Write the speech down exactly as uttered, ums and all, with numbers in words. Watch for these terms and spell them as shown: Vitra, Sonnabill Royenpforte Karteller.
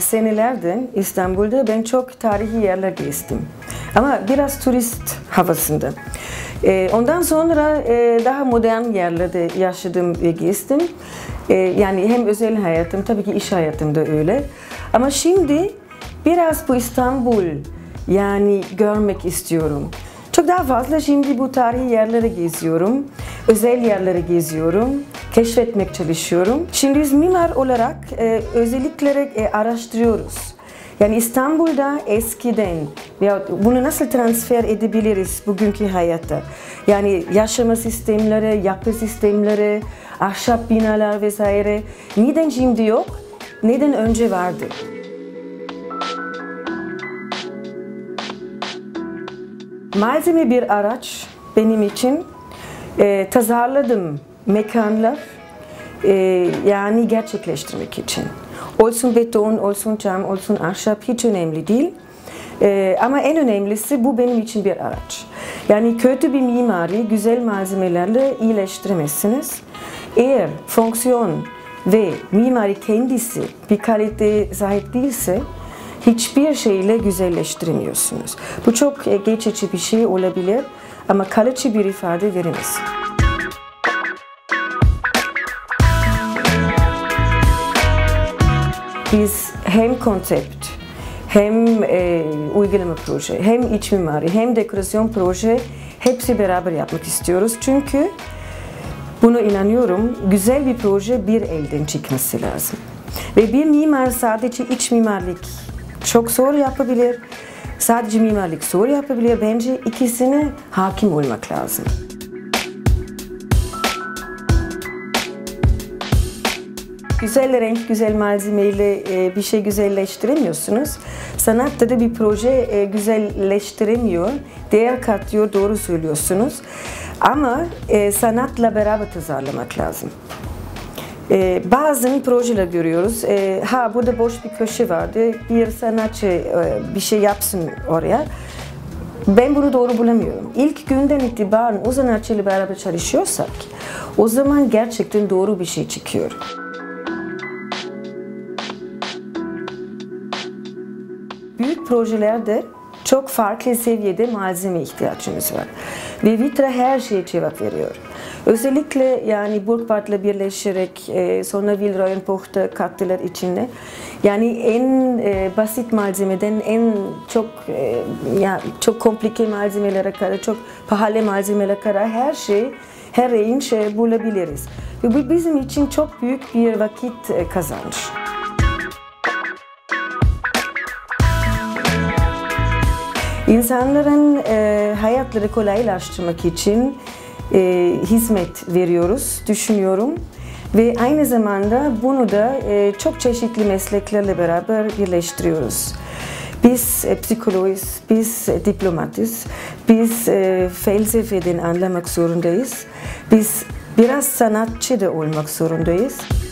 Senelerden İstanbul'da ben çok tarihi yerler gezdim. Ama biraz turist havasında. Ondan sonra daha modern yerlerde yaşadım ve gezdim. Yani hem özel hayatım, tabii ki iş hayatım da öyle. Ama şimdi biraz bu İstanbul yani görmek istiyorum. Çok daha fazla şimdi bu tarihi yerlere geziyorum, özel yerlere geziyorum, keşfetmek çalışıyorum. Şimdi biz mimar olarak e, özellikleri e, araştırıyoruz. Yani İstanbul'da eskiden ya bunu nasıl transfer edebiliriz bugünkü hayata? Yani yaşama sistemleri, yapı sistemleri, ahşap binalar vesaire. Neden şimdi yok? Neden önce vardı? Malzeme bir araç benim için. E, tasarladım mekanlar e, yani gerçekleştirmek için. Olsun beton, olsun cam, olsun ahşap hiç önemli değil. E, ama en önemlisi bu benim için bir araç. Yani kötü bir mimari güzel malzemelerle iyileştiremezsiniz. Eğer fonksiyon ve mimari kendisi bir kaliteye sahip değilse hiçbir şeyle güzelleştiremiyorsunuz. Bu çok geçici bir şey olabilir ama kalıcı bir ifade veremez. Biz hem konsept, hem e, uygulama proje, hem iç mimari, hem dekorasyon proje hepsi beraber yapmak istiyoruz. Çünkü buna inanıyorum, güzel bir proje bir elden çıkması lazım. Ve bir mimar sadece iç mimarlık çok zor yapabilir. Sadece mimarlık zor yapabilir. Bence ikisine hakim olmak lazım. Güzel renk, güzel malzemeyle bir şey güzelleştiremiyorsunuz. Sanatta da bir proje güzelleştiremiyor, değer katıyor, doğru söylüyorsunuz. Ama sanatla beraber tasarlamak lazım. Ee, bazen projeler görüyoruz, ee, ha burada boş bir köşe vardı, bir sanatçı e, bir şey yapsın oraya. Ben bunu doğru bulamıyorum. İlk günden itibaren o sanatçıyla beraber çalışıyorsak, o zaman gerçekten doğru bir şey çıkıyor. Büyük projelerde çok farklı seviyede malzeme ihtiyacımız var. Ve Vitra her şeye cevap veriyor. Özellikle yani Burgpart'la birleşerek e, Sonnabill Royenpforte Karteller içinde yani en e, basit malzemeden en çok e, ya çok komplike malzemelere kadar, çok pahalı malzemelere kadar her şey, her range bulabiliriz. Ve bu bizim için çok büyük bir vakit e, kazanç. İnsanların e, hayatları kolaylaştırmak için e, hizmet veriyoruz, düşünüyorum. Ve aynı zamanda bunu da e, çok çeşitli mesleklerle beraber birleştiriyoruz. Biz e, psikolojiz, biz e, diplomatiz, biz e, felsefeden anlamak zorundayız. Biz biraz sanatçı da olmak zorundayız.